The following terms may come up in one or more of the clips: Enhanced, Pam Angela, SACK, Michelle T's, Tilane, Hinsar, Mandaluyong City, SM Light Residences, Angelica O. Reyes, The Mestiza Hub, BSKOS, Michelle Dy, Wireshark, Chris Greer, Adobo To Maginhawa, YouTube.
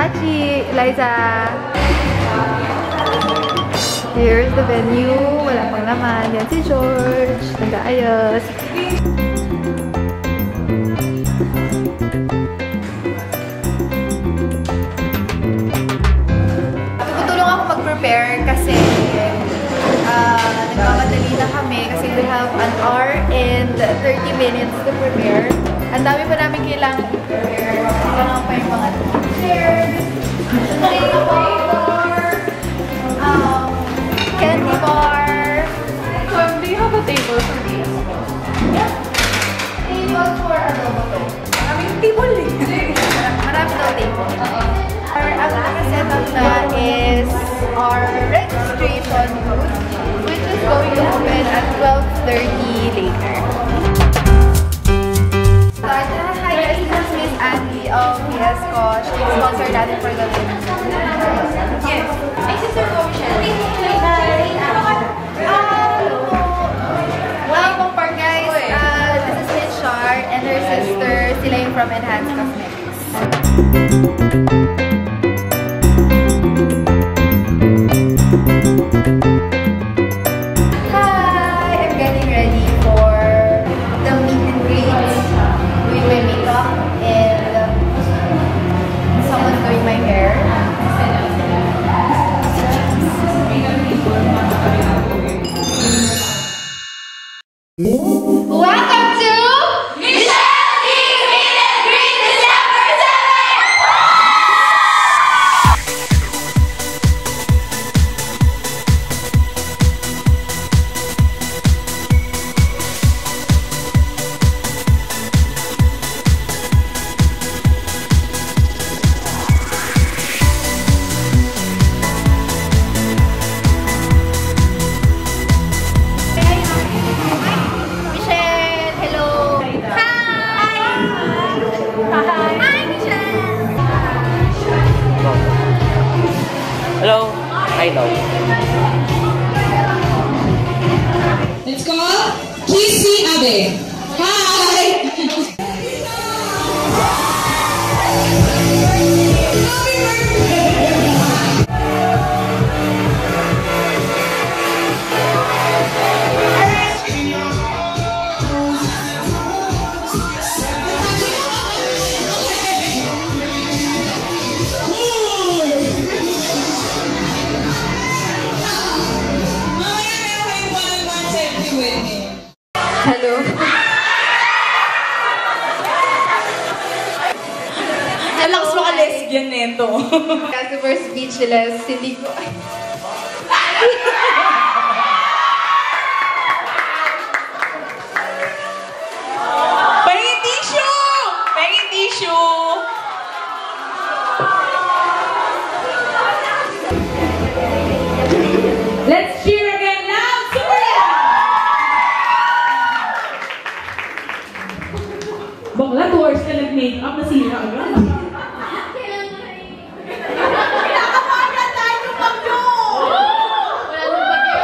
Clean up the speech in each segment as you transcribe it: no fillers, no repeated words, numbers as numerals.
Sachi, Liza. Here's the venue. Wala pang laman. Yan si George. Nag-aayos. Tutulong ako mag-prepare kasi nagmamadali na kami kasi we have an hour and 30 minutes to prepare. Ang dami pa namin kailangan prepare. Kailangan pa yung mga chairs, table, candy bar. So, do you have a table for this? Yeah. Table for adobo to. Maraming table eh. Marami daw table. Ang naka-set up na is our registration booth, which is going to open at 12:30 later. So, hi guys, this is Miss Andy of PS Kosh. She sponsored natin for the women. Yes. My sister ko, Michelle. Hi. Welcome back guys. This is Hinsar and her sister, Tilane from Enhanced Cosmetics. Welcome to Michelle T's Meet and Greet December 7th. Hello. Hi, love. Let's go. Kiss me, Abe. Hi. Hello. Alam ko mga lesbian nito. Super speechless. Hindi ko... Pahingin tissue! Pahingin tissue! Let's cheer! Bakla, 2 hours ka nag-makeup, nasira agad. Kinakabahan na tayo ng bagyo! Wala nang bagyo!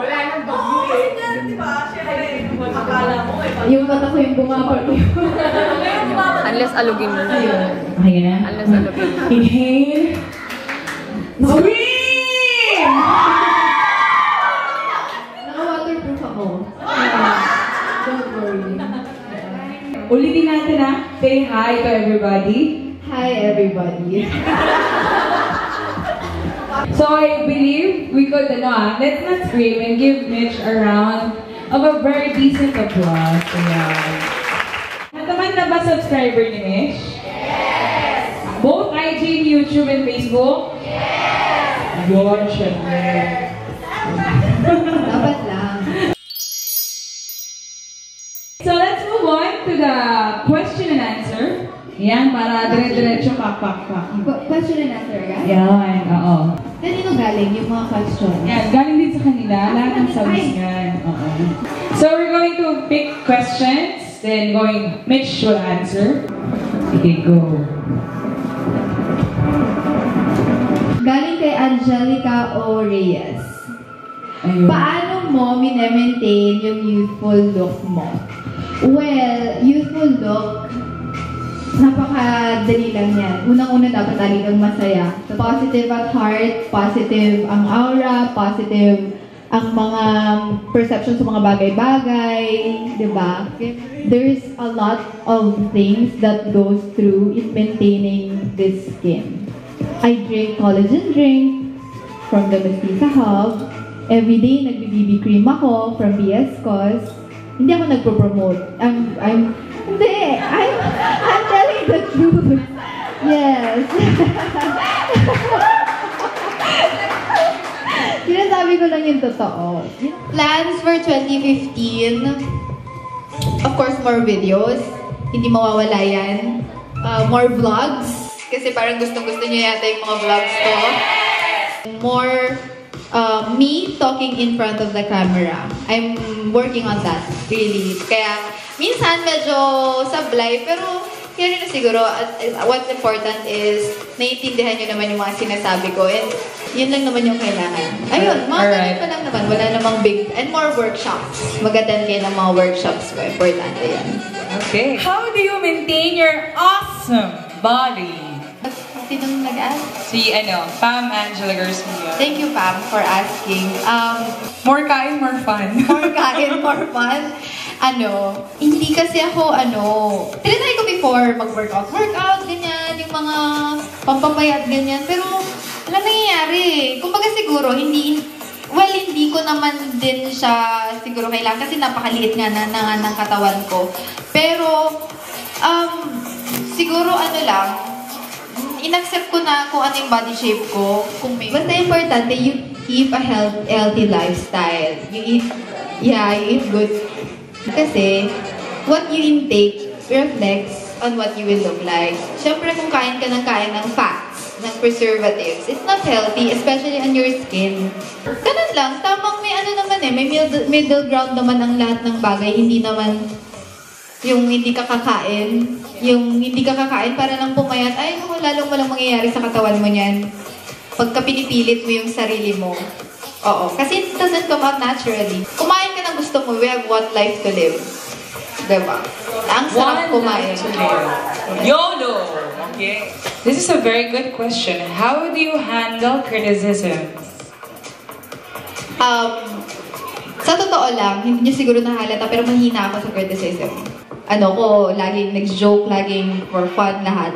Wala nang bagyo eh. Oo, ganyan, di ba? Siyempre, akala mo eh. Yung mata ko yung bumapag yun. Unless alugin mo na yun. Okay na? Unless alugin mo. Inhale. Scream! Naka-waterproof ako. Don't worry. Ulitin natin na, say hi to everybody. Hi everybody. So I believe we could, let's not scream and give Mitch a round of a very decent applause. Nataman na ba subscriber ni Mitch? Yes! Both IG, YouTube, and Facebook? Yes! Yun, syempre. Dapat lang. The question and answer. Yan, para dire-diretso pak-pak-pak. Question and answer, yan? Yan, oo. Kanino galing yung mga questions? Yan, galing din sa kanila. Lahat ng sabi yan. Oo. So, we're going to pick questions, then going, Mitch will answer. Sige, go. Galing kay Angelica O. Reyes. Ayun. Paano mo minemaintain yung youthful look mo? Well, youthful look, Napakadali lang yan. Unang-una dapat talagang masaya. Positive at heart, positive ang aura, positive ang mga perception sa mga bagay-bagay, di ba? There's a lot of things that goes through in maintaining this skin. I drink collagen drink from The Mestiza Hub. Everyday, nag-BB cream ako from BS Cos. Hindi ako nagpo-promote. I'm telling the truth. Yes. Sinasabi ko lang yung totoo. Plans for 2015. Of course, more videos. Hindi mawawala yan. More vlogs. Kasi parang gustong-gusto nyo yata yung mga vlogs ko. More me talking in front of the camera. I'm working on that, really. Kaya, minsan medyo sablay, pero yun na siguro. What's important is, naiintindihan nyo naman yung mga sinasabi ko. And yun lang naman yung kailangan. Ayun, mga ganun pa lang naman. Wala namang big, and more workshops. Mag-attend kayo ng mga workshops ko. Importante yan. Okay. How do you maintain your awesome body? Sinong nag-ask? Si, Pam Angela. Thank you, Pam, for asking. More kain, more fun. More kain, more fun. Hindi kasi ako, tinatry ko before mag-workout, ganyan, yung mga pampapayat, ganyan. Pero, alam nangyayari. Kumbaga siguro, hindi ko naman din siya siguro kailangan kasi napakaliit nga na ng katawan ko. Pero, siguro, inaccept ko na kung ano yung body shape ko. Basta importante, you keep a healthy lifestyle. You eat good. Kasi, what you intake reflects on what you will look like. Siyempre, kung kain ka ng fats, ng preservatives, it's not healthy, especially on your skin. Ganun lang, tamang may may middle ground naman ang lahat ng bagay. Hindi naman yung hindi ka kakain. Yung hindi ka kakain para lang pumayat, ay, lalong walang mangyayari sa katawan mo niyan. Pagka pinipilit mo yung sarili mo. Oo. Kasi it doesn't come out naturally. Kumain ka ng gusto mo. We have one life to live. Diba? Ang sarap kumain. YOLO! Okay. This is a very good question. How do you handle criticism? Sa totoo lang, hindi niyo siguro nahalata, pero mahina ako sa criticism. Laging nag-joke, laging for fun, lahat.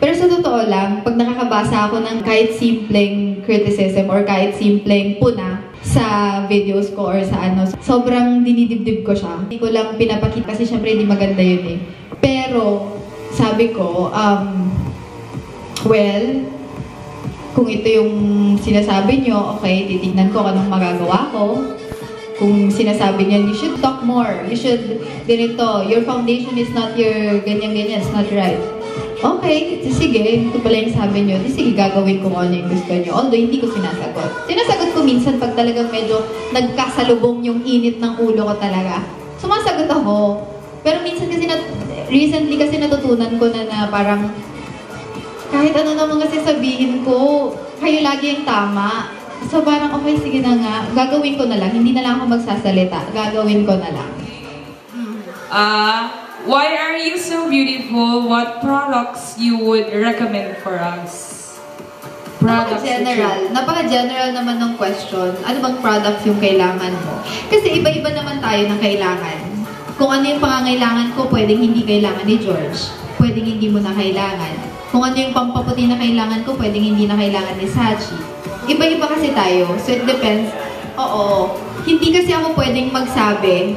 Pero sa totoo lang, pag nakakabasa ako ng kahit simpleng criticism or kahit simpleng puna sa videos ko or sa sobrang dinidibdib ko siya. Hindi ko lang pinapakita kasi syempre hindi maganda yun eh. Pero, sabi ko, kung ito yung sinasabi nyo, okay, titignan ko anong magagawa ko. Kung sinasabi niya, you should talk more, you should ganito, your foundation is not your ganyan-ganyan, it's not right. Okay, sige, ito pala yung sabi niyo, sige, gagawin ko ano yung gusto niyo. Although, hindi ko sinasagot. Sinasagot ko minsan pag talagang medyo nagkasalubong yung init ng ulo ko talaga. Sumasagot ako. Pero minsan kasi, recently kasi natutunan ko na parang, kahit ano naman kasi sabihin ko, kayo lagi yung tama. So parang, okay, sige na nga, gagawin ko na lang. Hindi na lang ako magsasalita. Gagawin ko na lang. Why are you so beautiful? What products you would recommend for us? Napaka-general. Napaka-general naman ng question. Ano bang products yung kailangan mo? Kasi iba-iba naman tayo ng kailangan. Kung ano yung pangangailangan ko, pwedeng hindi kailangan ni George. Pwedeng hindi mo na kailangan. Kung ano yung pampaputi na kailangan ko, pwedeng hindi na kailangan ni Sachi. Iba-iba kasi tayo, so it depends. Oo, hindi kasi ako pwedeng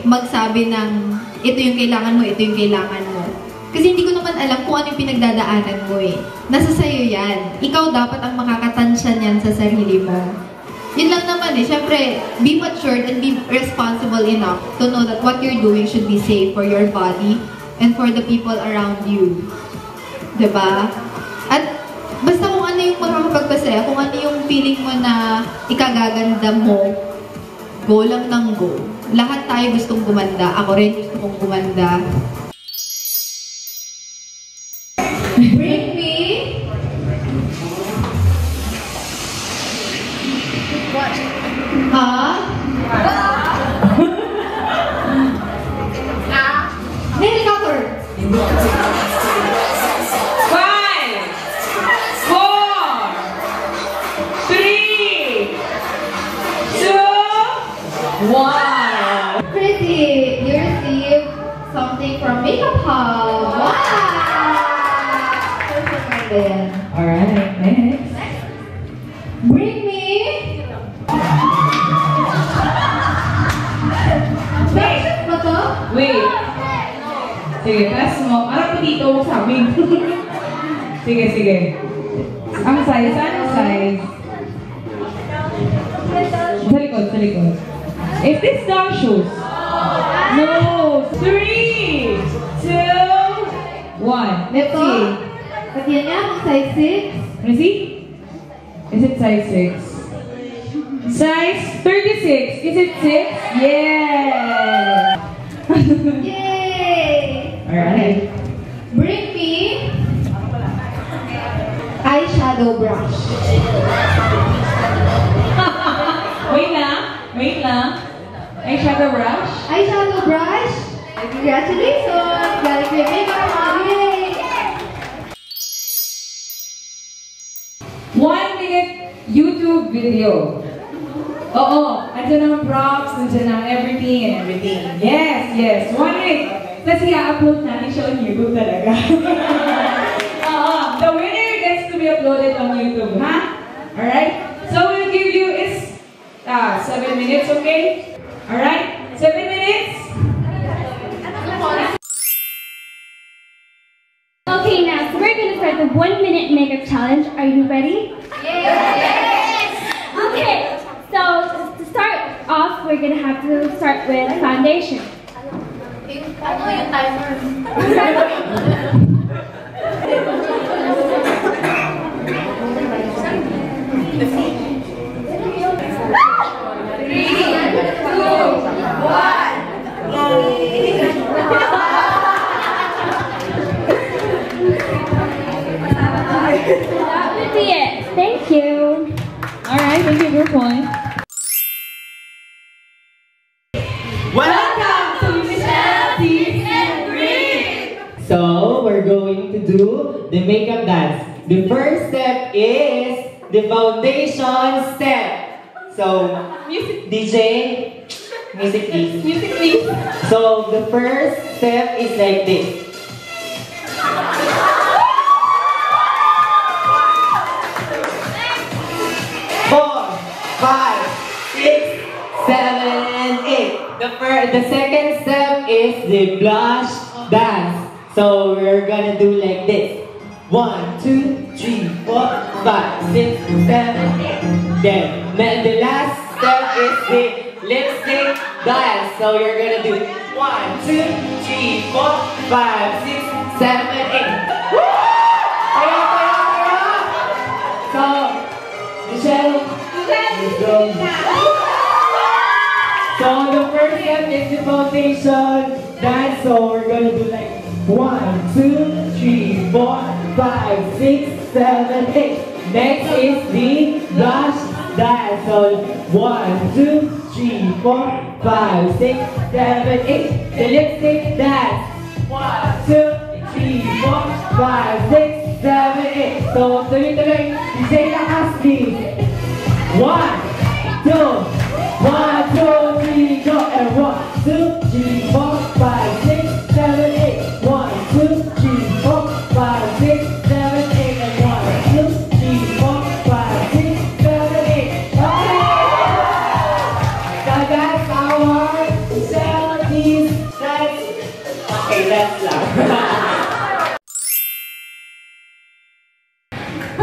magsabi ng ito yung kailangan mo, ito yung kailangan mo. Kasi hindi ko naman alam kung ano yung pinagdadaanan mo eh. Nasa sayo yan. Ikaw dapat ang makakatansya niyan sa sarili mo. Yun lang naman eh, syempre, be matured and be responsible enough to know that what you're doing should be safe for your body and for the people around you. Diba? At basta kung ano yung makakapagpasaya, kung ano yung feeling mo na ikagaganda mo, go lang ng go. Lahat tayo gustong gumanda. Ako rin gusto kong gumanda. Bring me... What? Huh? Helicopter! natin. Alright, next. Bring me... Patient ba to? Wait. Sige, pass mo. Parang patito mo sa amin. Sige, sige. Ang size, anong size? Sa likod, sa likod. Is this down shoes? No! 3, 2, 1. Let's see. But yan nga, size 6. Can you see? Is it size 6? Size 36. Is it 6? Yeah! Yay! Alright. Bring me eyeshadow brush. Wait lang. Wait lang. Eyeshadow brush? Eyeshadow brush? Congratulations! Galing may makeup on! Yay! 1 minute YouTube video. Oo, andyan ang props, andyan ang everything and everything. Yes, yes, 1 minute. Kasi i-upload natin siya on YouTube talaga. Oo, the winner gets to be uploaded on YouTube, ha? Alright? So we'll give you is 7 minutes, okay? Alright, 7 minutes. Okay, now, so we're going to start the 1-minute makeup challenge. Are you ready? Yes! Okay, so to start off, we're going to have to start with foundation. That would be it. Thank you. Alright, thank you, group one. Welcome to Michelle T's and Green! So, we're going to do the makeup dance. The first step is the foundation step. So, music. DJ, music please. Music please. So, the first step is like this. The second step is the blush dance. So we're gonna do like this. 1, 2, 3, 4, 5, 6, 7, 8. Then the last step is the lipstick dance. So you're gonna do 1, 2, 3, 4, 5, 6, 7, 8. Woo! Tayo, tayo, tayo! So Michelle, let's go. So the first step is the foundation dance. So we're gonna do like 1, 2, 3, 4, 5, 6, 7, 8. Next is the blush dance. So 1, 2, 3, 4, 5, 6, 7, 8. The lipstick dance. 1, 2, 3, 4, 5, 6, 7, 8. So tuloy-tuloy, DJ lakas din. 1, 2, 1, 2, 3, go, and 1, 2, 3, 4, 5, 6, 7, 8. 1, 2, 3, 4, 5, 6, 7, 8. And 1, 2, 3, 4, 5, 6, 7, 8. Okay! That's our 70s. Okay, that's loud.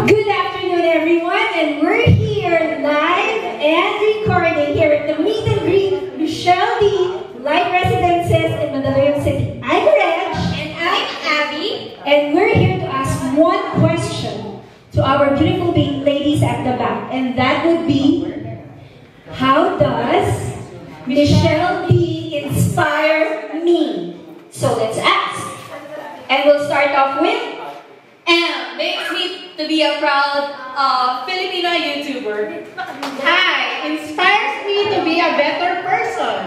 Good afternoon, everyone, and we're here live and recording here at the meet and greet Michelle Dy Live Residences in Mandaluyong City. I'm Reg. And I'm Abby. And we're here to ask one question to our beautiful ladies at the back. And that would be, how does Michelle Dy inspire me? So let's ask. And we'll start off with M. Makes me to be a proud Filipino YouTuber. I inspires me to be a better person.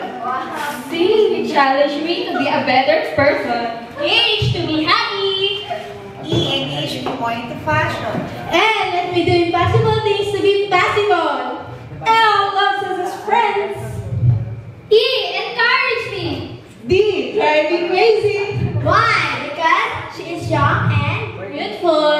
C, challenge me to be a better person. H, to be happy. E, engage me more into fashion. And let me do impossible things to be possible. L, loves us as friends. E, encourage me. D, drive me crazy. Why? Because she is young and beautiful.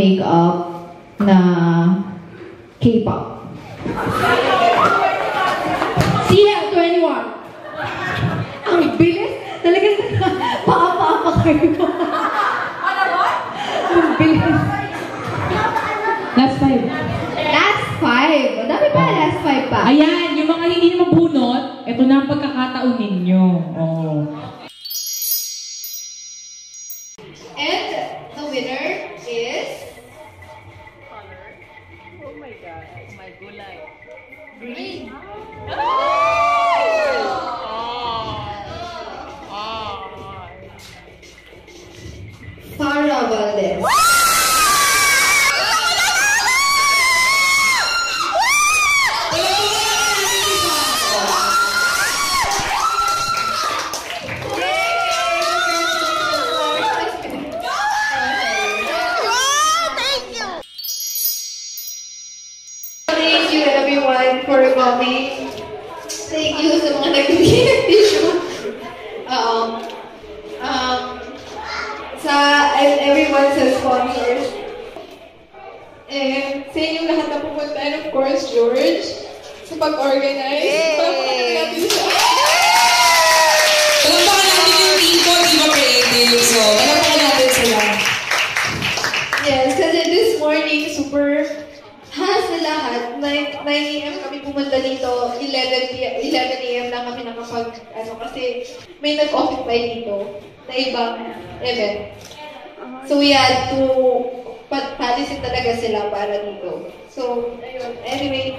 makeup na K-pop. Sila, 21. Ang bilis. Talaga sa paa-paa-paa kayo. Ano ba? Ang bilis. Last 5. Last 5. Ang dami pa, last 5 pa. Ayan, yung mga hindi nyo mabunot, ito na ang pagkakataon ninyo. Oo. And the winner is... Oh my God. Oh my gulay. Green. Para Valdez. Thank you sa mga nag-ibigay tissue. And everyone sa sponsors. And sa inyong lahat na pumunta, and of course, George, sa pag-organize. Pag-organize siya. Palampakan natin yung people, di ba creative? So, palampakan natin sila. Yes, kasi this morning, super... Halos na lahat, 9 AM kami pumunta dito, 11 AM lang kami nakapag, ano, kasi may nag-occupy dito na ibang event. So we had to, palisin talaga sila para dito. So, ayun, anyway,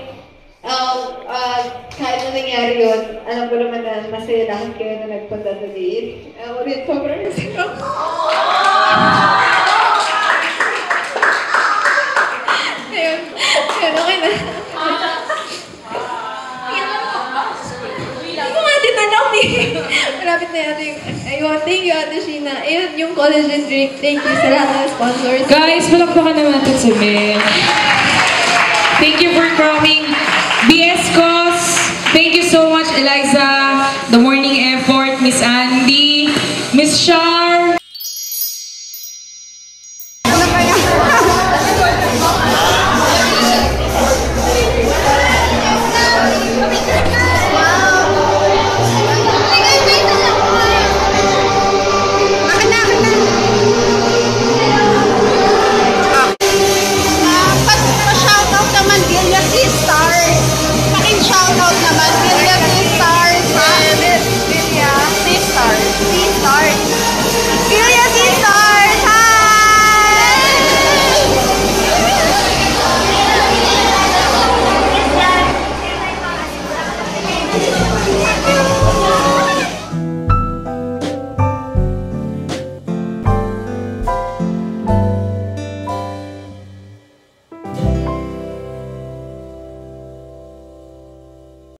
kahit na nangyari yun, alam ko naman na masaya lahat kayo na nagpunta today. Ulit po, bro. Okay na. Hindi ko nga tinanaw eh. Malapit na yata yung... Ayun, thank you Ate Sheena. Ayun, yung collagen drink. Thank you sa lahat ng sponsors. Guys, palakpakan naman natin si Mel.